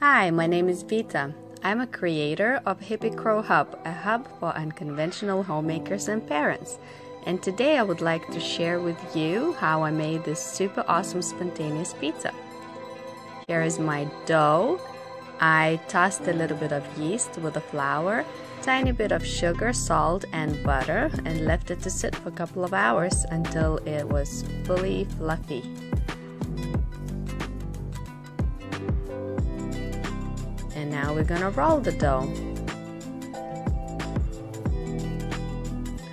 Hi, my name is Vita. I'm a creator of Hippie Crow Hub, a hub for unconventional homemakers and parents. And today I would like to share with you how I made this super awesome spontaneous pizza. Here is my dough. I tossed a little bit of yeast with the flour, tiny bit of sugar, salt and butter, and left it to sit for a couple of hours until it was fully fluffy. And now we're gonna roll the dough.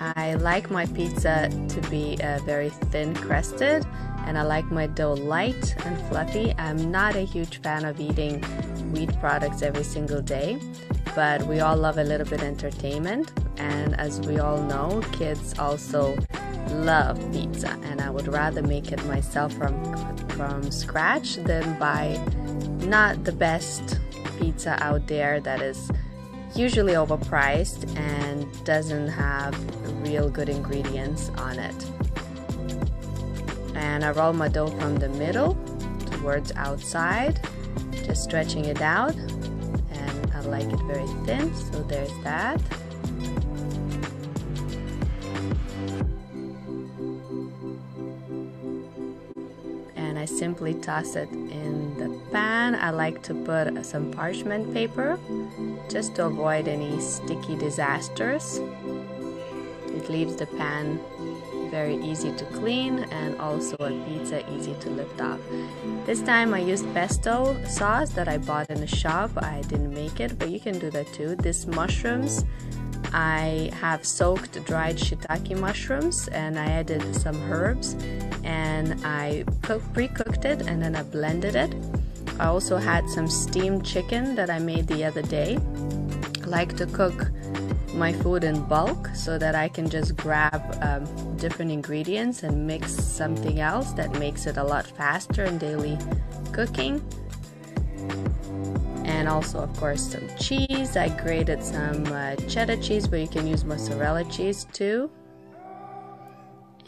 I like my pizza to be very thin crusted, and I like my dough light and fluffy. I'm not a huge fan of eating wheat products every single day, but we all love a little bit of entertainment, and as we all know, kids also love pizza, and I would rather make it myself from scratch than buy not the best pizza out there that is usually overpriced and doesn't have real good ingredients on it. And I roll my dough from the middle towards outside, just stretching it out, and I like it very thin, so there's that. And I simply toss it in the pan. I like to put some parchment paper just to avoid any sticky disasters. It leaves the pan very easy to clean and also a pizza easy to lift off. This time I used pesto sauce that I bought in the shop. I didn't make it, but you can do that too. These mushrooms, I have soaked dried shiitake mushrooms, and I added some herbs, and I pre-cooked it, and then I blended it. I also had some steamed chicken that I made the other day. I like to cook my food in bulk so that I can just grab different ingredients and mix something else that makes it a lot faster in daily cooking. And also, of course, some cheese. I grated some cheddar cheese, but you can use mozzarella cheese too.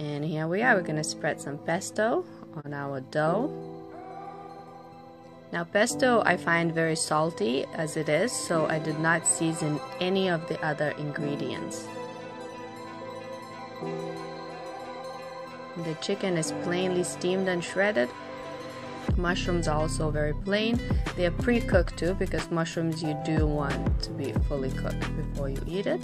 And here we are. We're gonna spread some pesto on our dough. Now, pesto I find very salty as it is, so I did not season any of the other ingredients. The chicken is plainly steamed and shredded. Mushrooms are also very plain. They are pre-cooked too, because mushrooms you do want to be fully cooked before you eat it.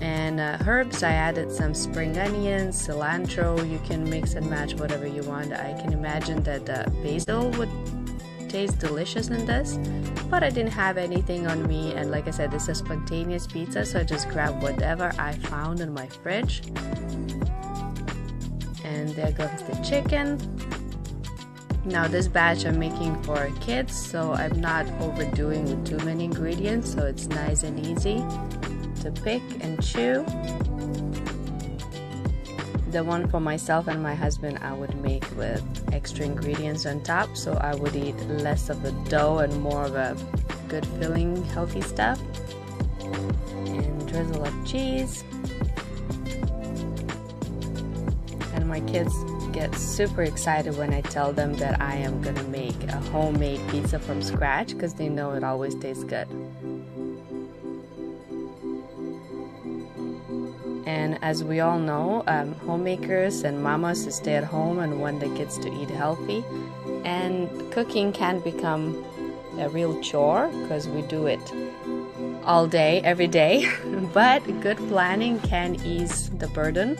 And herbs, I added some spring onions, cilantro. You can mix and match whatever you want. I can imagine that basil would taste delicious in this, but I didn't have anything on me, and like I said, this is spontaneous pizza, so I just grabbed whatever I found in my fridge. And there goes the chicken. Now this batch I'm making for kids, so I'm not overdoing with too many ingredients, so it's nice and easy to pick and chew. The one for myself and my husband I would make with extra ingredients on top, so I would eat less of the dough and more of a good filling, healthy stuff. And drizzle of cheese. And my kids get super excited when I tell them that I am gonna make a homemade pizza from scratch, because they know it always tastes good. And as we all know, homemakers and mamas stay at home and want the kids to eat healthy, and cooking can become a real chore because we do it all day, every day, but good planning can ease the burden.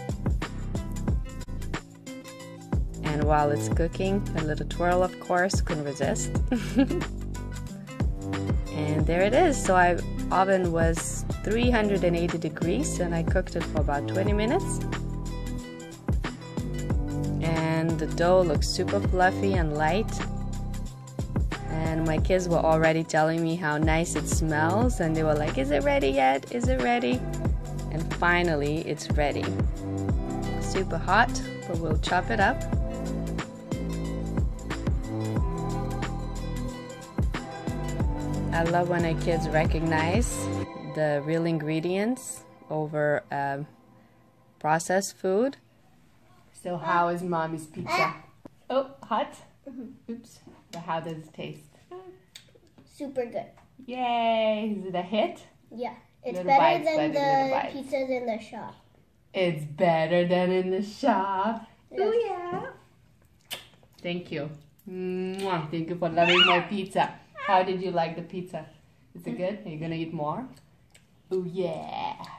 And while it's cooking, a little twirl, of course, couldn't resist. And there it is. So my oven was 380 degrees and I cooked it for about 20 minutes. And the dough looks super fluffy and light. And my kids were already telling me how nice it smells, and they were like, "Is it ready yet? Is it ready?" And finally it's ready. Super hot, but we'll chop it up. I love when our kids recognize the real ingredients over processed food. So how is mommy's pizza? Oh, hot? Oops. But how does it taste? super good. Yay! Is it a hit? Yeah. It's better than the pizzas in the shop. It's better than in the shop. Oh yeah. Thank you. Mwah. Thank you for loving my pizza. How did you like the pizza? Is it good? Are you gonna eat more? Oh yeah.